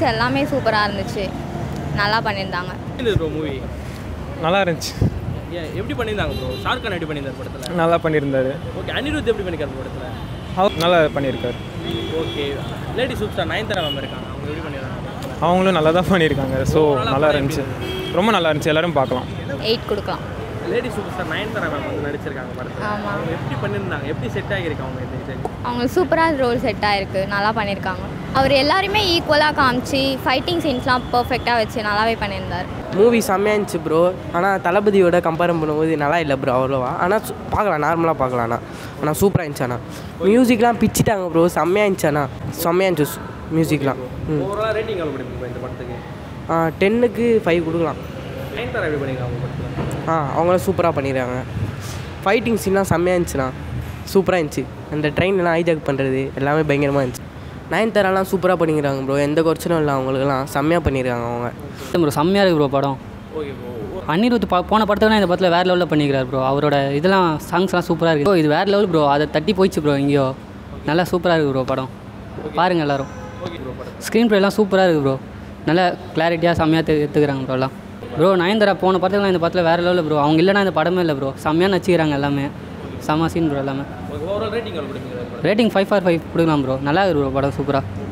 fights எல்லாமே சூப்பரா இருந்துச்சு. நல்லா பண்ணிருந்தாங்க. இந்த ப்ரோ மூவி நல்லா இருந்துச்சு. எப்படி பண்ணிருந்தாங்க ப்ரோ? ஷார்க்கான் எப்படி பண்ணிருந்தார் படத்துல? நல்லா பண்ணிருந்தாரு. ஓகே அனிருத் எப்படி பண்ணிருக்கார் படத்துல? நல்லா பண்ணிருக்கார். Okay lady super Nayanthara ma'am இருக்காங்க. அவங்க எப்படி பண்ணிருக்காங்க? அவங்களும் நல்லா தான் பண்ணிருக்காங்க. சோ நல்லா இருந்துச்சு. ரொம்ப நல்லா இருந்துச்சு. எல்லாரும் பார்க்கலாம். 8 கொடுக்கலாம். லேடி சூப்பர் நயன்தாரா மேம் வந்து நடிச்சிருக்காங்க படத்துல. அவங்க எப்படி பண்ணிருந்தாங்க? எப்படி செட் ஆகிருக்காங்க அவங்க இந்த செட்? அவங்க சூப்பரா ரோல் செட் ஆயிருக்கு. நல்லா பண்ணிருக்காங்க. அவர் எல்லாருமே ஈக்குவலாக காமிச்சு ஃபைட்டிங் சீன்ஸ்லாம் பர்ஃபெக்டாக வச்சு நல்லாவே பண்ணியிருந்தார். மூவி செம்மையாக இருந்துச்சு ப்ரோ. ஆனால் தளபதியோட கம்பேர் பண்ணும்போது நல்லா இல்லை ப்ரோ அவ்வளோவா. ஆனால் பார்க்கலாம், நார்மலாக பார்க்கலாம்ண்ணா. ஆனால் சூப்பராக இருந்துச்சு. ஆனால் மியூசிக்லாம் பிச்சுட்டாங்க ப்ரோ. செம்மையாக இருந்துச்சாண்ணா. செம்மையாக இருந்துச்சு மியூசிக்லாம். படத்துக்கு 10க்கு 5 கொடுக்கலாம். அவங்களாம் சூப்பராக பண்ணிடுறாங்க. ஃபைட்டிங் சீன்லாம் செம்மையாக இருந்துச்சுண்ணா. சூப்பராக இருந்துச்சு. அந்த ட்ரெயின்லாம் ஹைஜாக் பண்ணுறது எல்லாமே பயங்கரமாக இருந்துச்சு. நயன்தாராலாம் சூப்பராக பண்ணிக்கிறாங்க ப்ரோ. எந்த குறைச்சலும் இல்லை. அவங்களுக்குலாம் செம்மையாக பண்ணியிருக்காங்க அவங்க. ப்ரோ செம்மையாக இருக்குது ப்ரோ படம். Okay bro. அனிருத் போன படத்துக்குலாம் இந்த படத்தில் வேறு லெவலில் பண்ணிக்கிறார் ப்ரோ. அவரோட இதெல்லாம் சாங்ஸ்லாம் சூப்பராக இருக்குது ப்ரோ. இது வேறு லெவல் ப்ரோ. அதை தட்டி போயிடுச்சு ப்ரோ. எங்கேயோ நல்லா சூப்பராக இருக்குது ப்ரோ படம். பாருங்கள் எல்லோரும். ஸ்க்ரீன் ப்ளேலாம் சூப்பராக இருக்குது ப்ரோ. நல்லா கிளாரிட்டியாக செம்மையாக எடுத்துக்கிறாங்க ப்ரோ எல்லாம். ப்ரோ நயன்தாரா போன படத்துக்குலாம் இந்த படத்தில் வேறு லெவலில் ப்ரோ. அவங்க இல்லைனா இந்த படமே இல்லை ப்ரோ. செம்மையாக நடிச்சுக்கிறாங்க எல்லாமே. செம்ம சீன் ப்ரோ எல்லாமே. ரேட்டிங் 5/5 கொடுக்கலாம் ப்ரோ. நல்லா இருக்கு ப்ரோ படம். சூப்பராக